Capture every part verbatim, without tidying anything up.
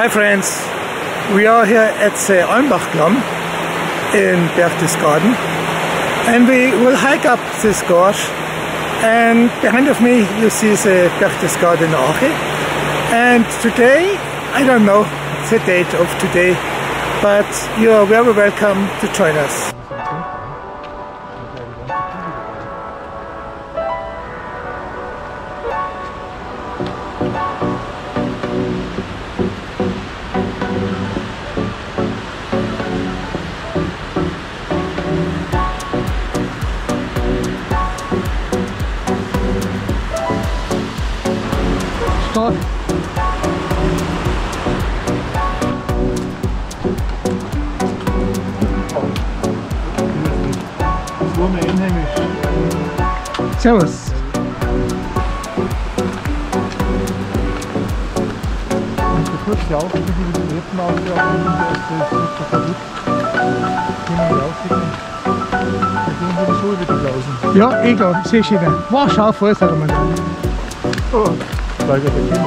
Hi friends, we are here at the Almbachklamm in Berchtesgaden and we will hike up this gorge, and behind of me you see the Berchtesgaden Ache. And today, I don't know the date of today, but you are very welcome to join us. Stop. Servus. Ja, ich glaube, sehr schön. War scharf Fuß, hat man gesagt. Oh, weil wir den Kinder.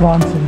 Wahnsinn.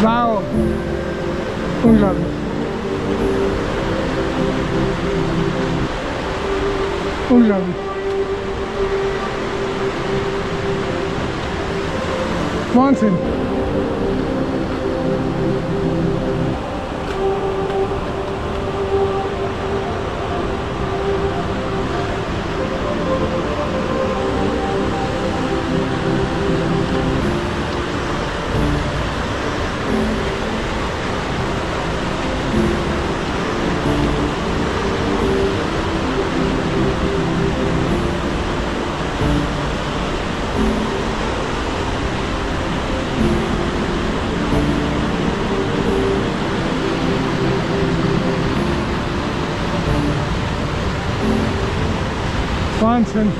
Wow! Unglaublich! Unglaublich! Wahnsinn! Wahnsinn!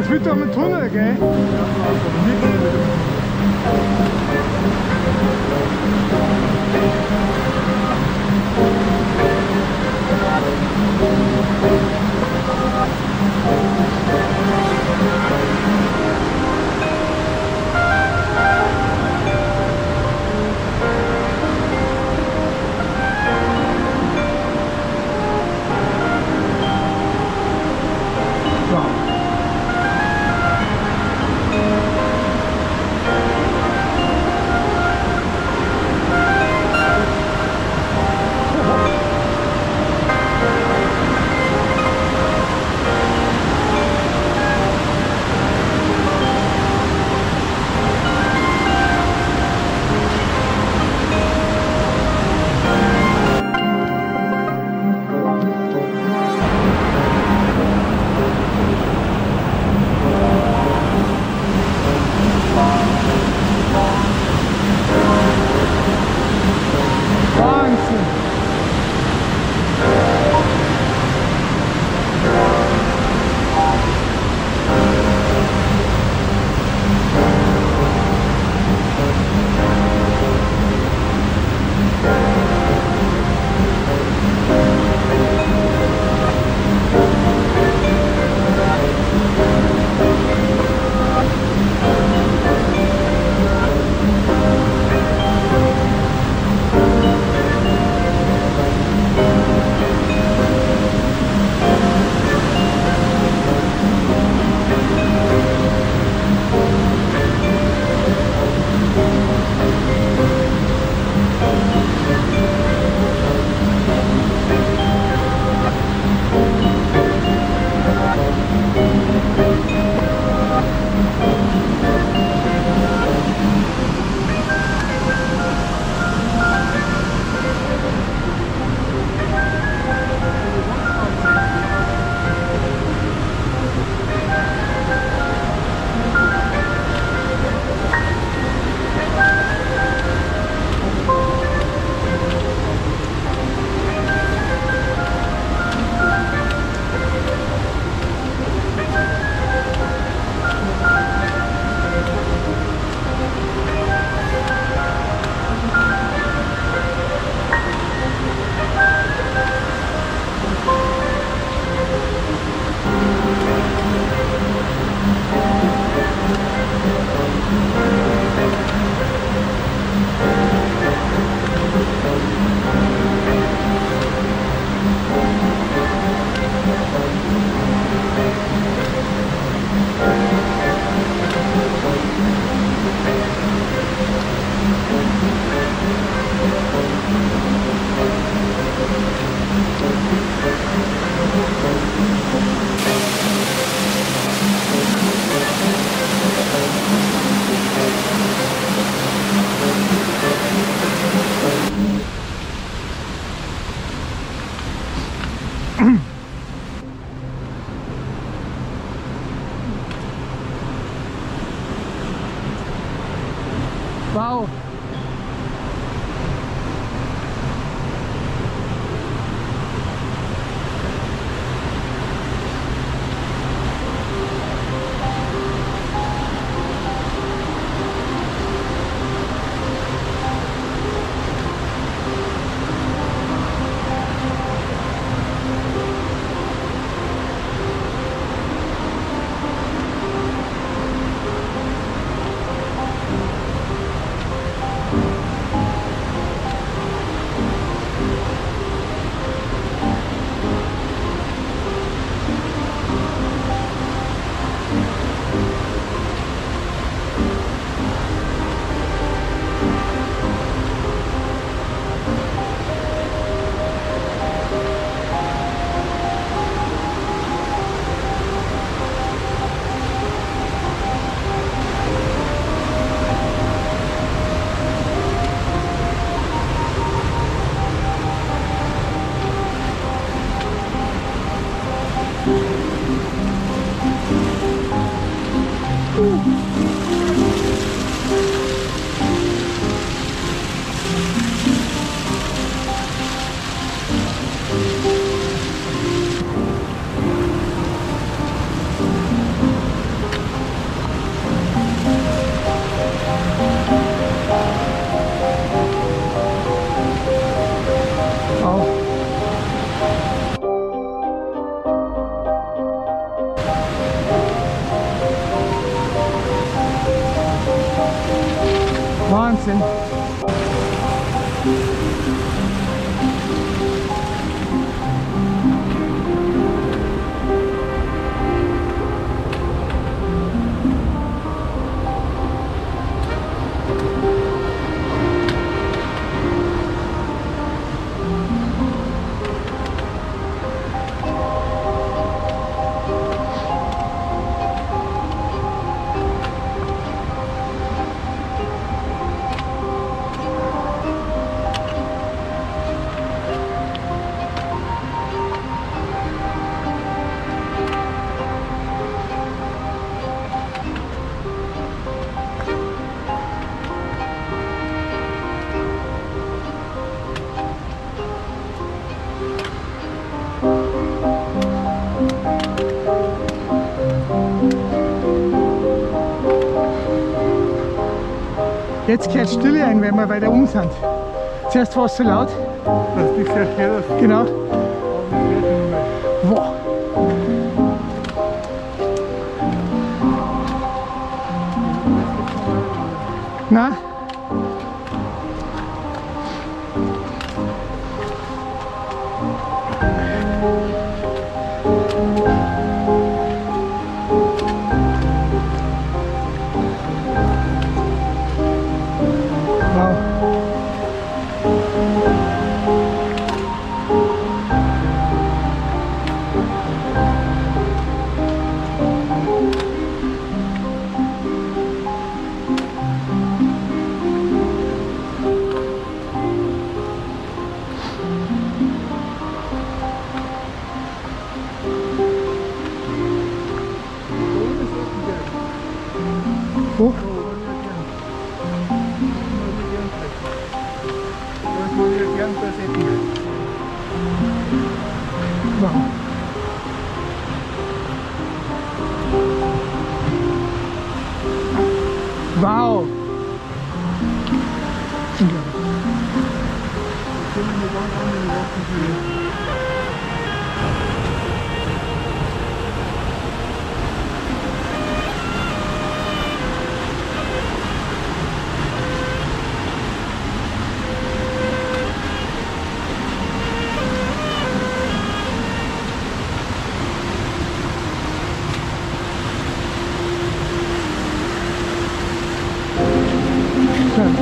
Es wird doch ein Tunnel, gell? Wow. Jetzt kehrt Stille ein, wenn wir weiter um sind. Zuerst war es so laut. Das ist nicht sehr schwer. Genau. Wow. Na? Hoch. Wow. Wow. Ja. Thank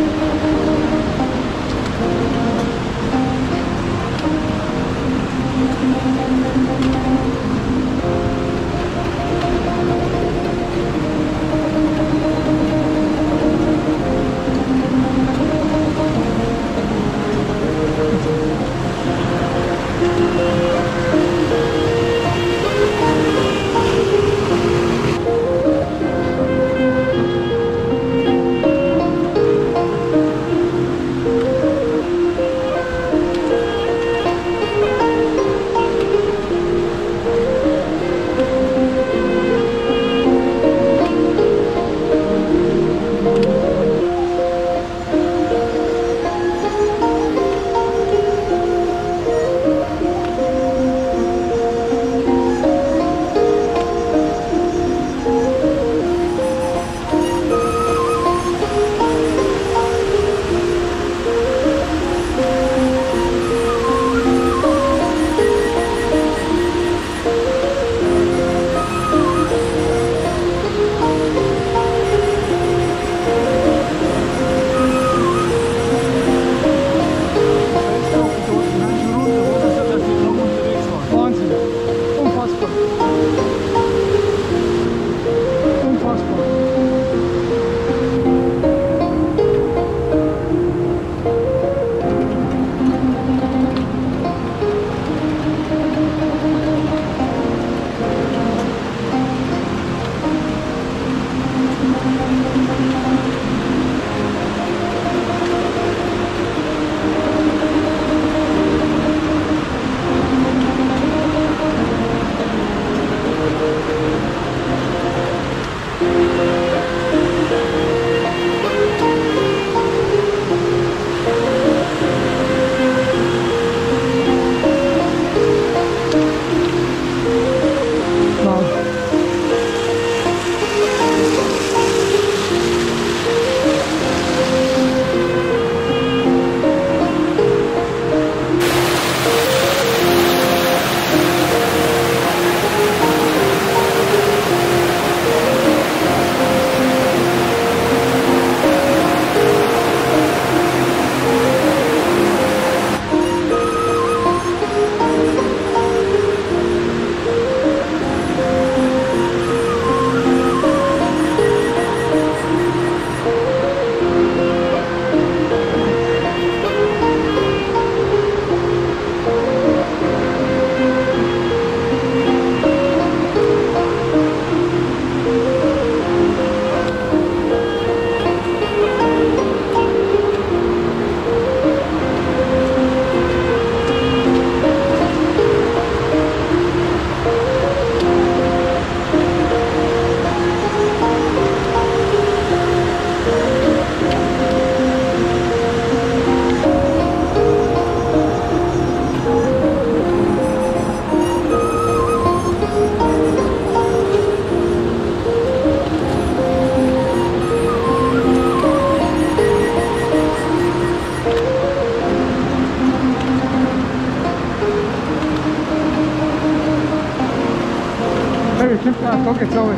you. bestimmt nach Stock gezogen.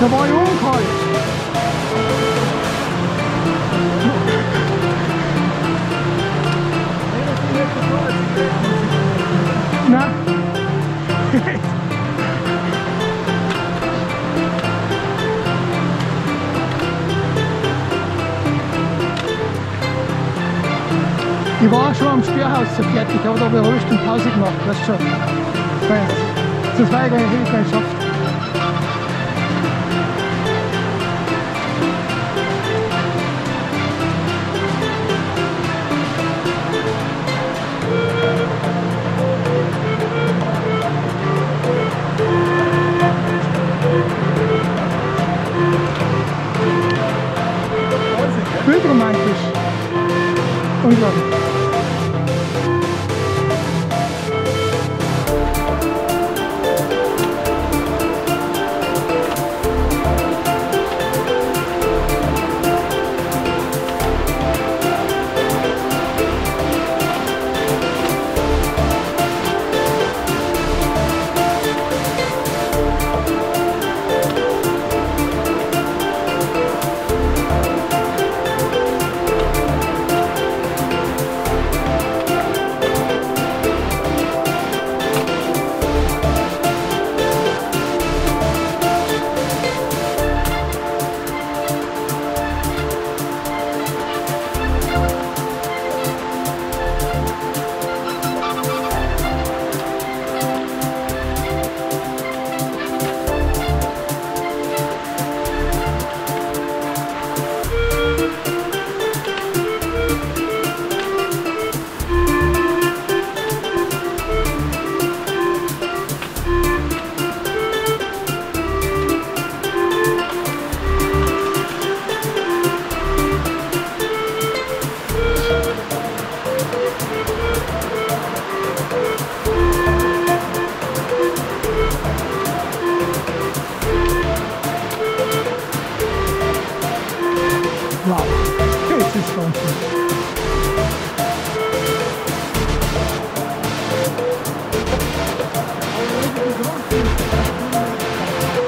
Da war ich umgefallen. Na? Ich war schon am Sperrhaus zu fertig, aber da habe ich eine halbe Stunde Pause gemacht, weißt du schon. Sonst war ich gar nicht geschafft. Bildromantisch. Unglaublich.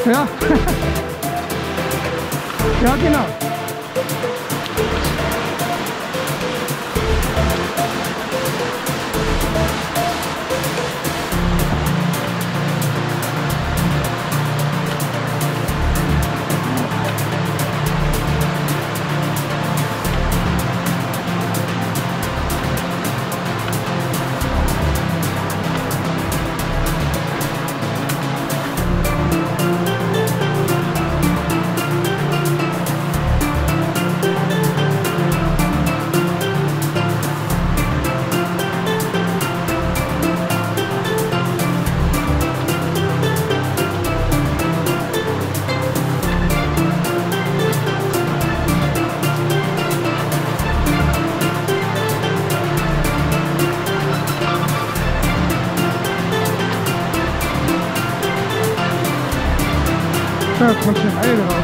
Ja. Ja, genau. Da kommt schon eine drauf.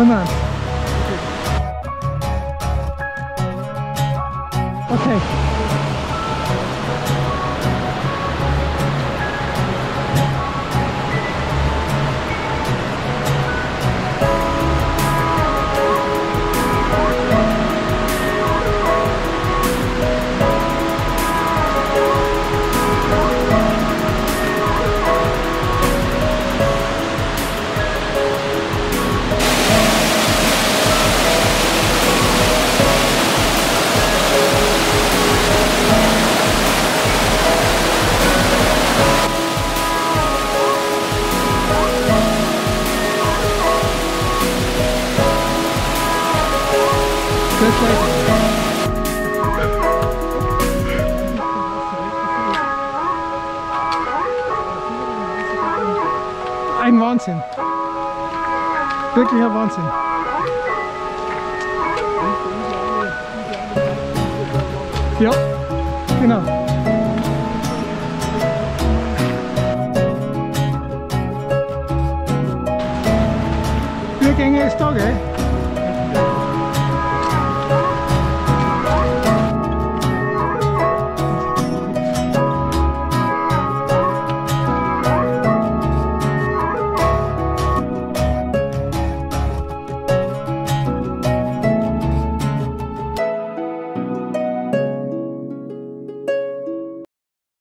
Nein. Okay. Ein Wahnsinn. Wirklicher Wahnsinn. Ja, genau. Vier Gänge ist da, gell?